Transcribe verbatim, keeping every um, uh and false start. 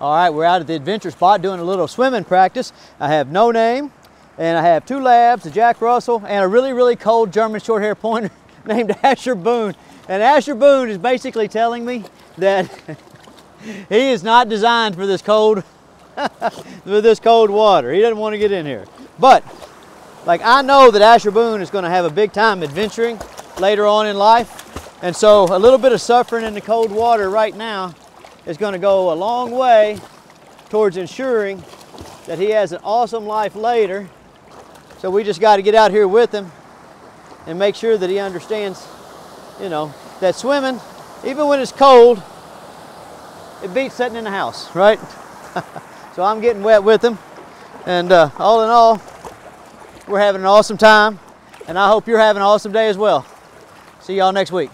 All right, we're out at the adventure spot doing a little swimming practice. I have No Name, and I have two Labs, a Jack Russell, and a really, really cold German Shorthaired Pointer named Asher Boone. And Asher Boone is basically telling me that he is not designed for this cold, for this cold water. He doesn't want to get in here. But, like, I know that Asher Boone is going to have a big time adventuring later on in life. And so a little bit of suffering in the cold water right now is going to go a long way towards ensuring that he has an awesome life later. So we just got to get out here with him and make sure that he understands, you know, that swimming, even when it's cold, it beats sitting in the house, right? So I'm getting wet with him. And uh, all in all, we're having an awesome time. And I hope you're having an awesome day as well. See y'all next week.